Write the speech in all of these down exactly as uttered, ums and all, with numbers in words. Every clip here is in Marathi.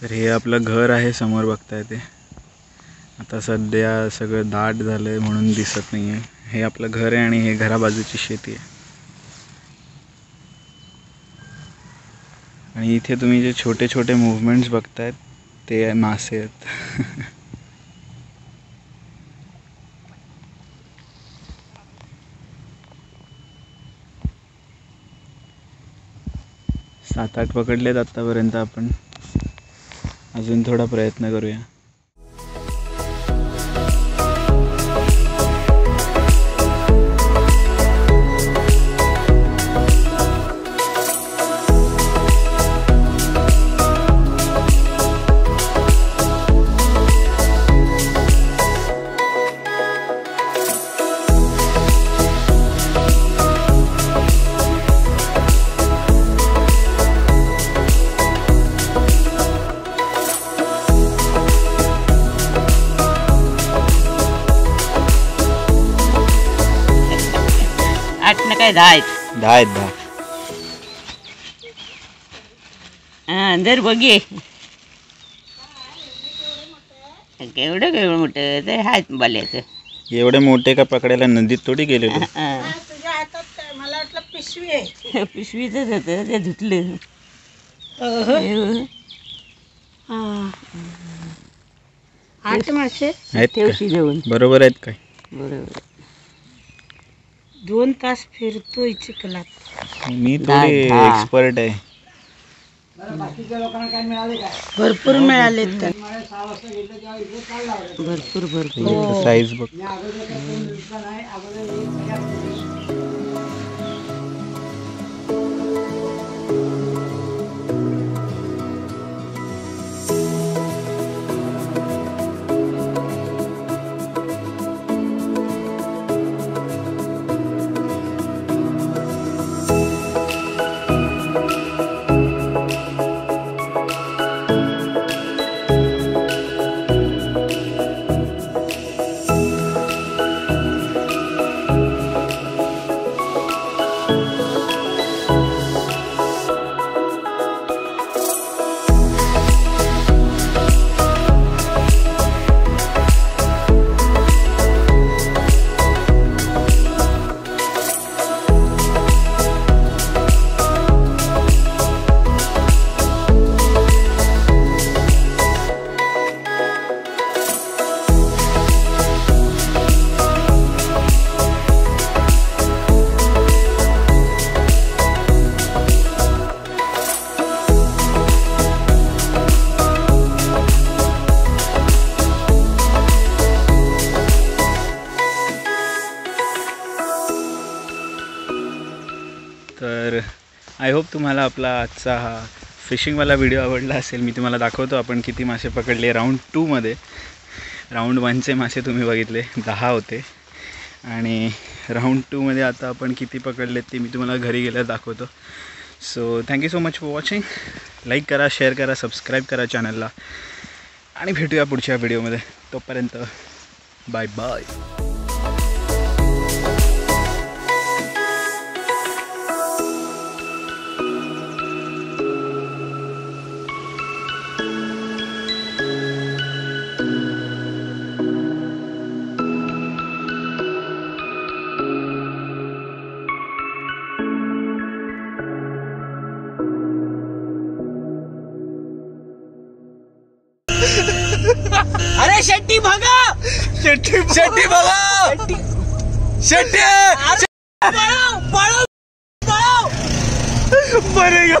तर हे आपलं घर आहे समोर बघताय ते। आता सध्या सगळं दाट झालंय म्हणून दिसत नाहीये। हे आपलं घर आहे आणि हे घराबाजूची शेती आहे। आणि इथे तुम्ही जे छोटे छोटे मूवमेंट्स बघताय ते मासे आहेत। सात आठ पकडलेत आतापर्यंत आपण। अजून थोड़ा प्रयत्न करूया। आठ ना काय दहा आहेत दहा हां जर बघे केवढं केवढं मोठं ते आहेत बाल्याचं। एवढे मोठे का पकडायला नदीत थोडी गेले। तुझ्या हातात काय मला वाटलं पिशवी आहे। पिशवीतच होतं ते धुतलं। हां आठ मासे ठेवशी देऊन बरोबर आहेत काय बरोबर। दोन तास फिरतो चिखलात। मी थोडे एक्सपर्ट आहे। भरपूर मिळाले भरपूर भरपूर साईज बघ। तर आय होप तुम्हाला आपला आजचा हा फिशिंगवाला व्हिडिओ आवडला असेल। मी तुम्हाला दाखवतो आपण किती मासे पकडले राऊंड टूमध्ये। राऊंड वनचे मासे तुम्ही बघितले दहा होते आणि राऊंड टूमध्ये आता आपण किती पकडले ते मी तुम्हाला घरी गेल्यावर दाखवतो। So thank you so much for watching. Like करा, शेअर करा, सबस्क्राईब करा चॅनलला आणि भेटूया पुढच्या व्हिडिओमध्ये। तोपर्यंत बाय बाय। अरे शेट्टी भागा, शेट्टी शेट्टी भागा, शेट्टी पळो पळो पळो मरेगा।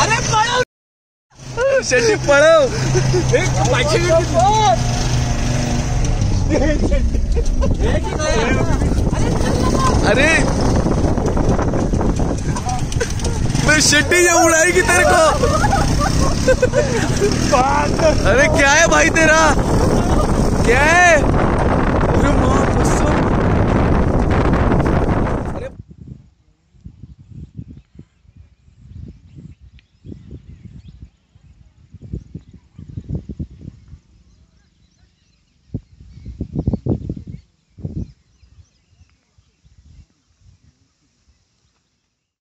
अरे पळो शेट्टी पळो। एक पाचशे अरे मैं शेट्टी ये उड़ाएगी तेरे को। अरे क्या है भाई तेरा, क्या है?